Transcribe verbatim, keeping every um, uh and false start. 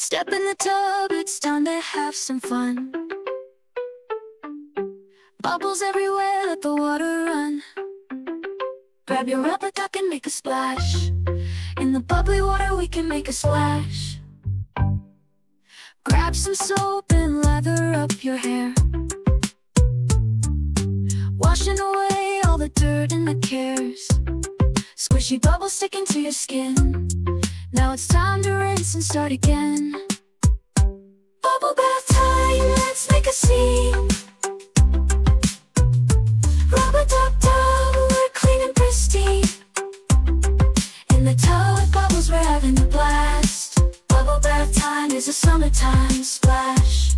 Step in the tub, it's time to have some fun. Bubbles everywhere, let the water run. Grab your rubber duck and make a splash. In the bubbly water we can make a splash. Grab some soap and lather up your hair, washing away all the dirt and the cares. Squishy bubbles sticking to your skin. Now it's time to rinse and start again. Bubble bath time, let's make a scene. Rubber duck tub, we're clean and pristine. In the tub with bubbles, we're having a blast. Bubble bath time is a summertime splash.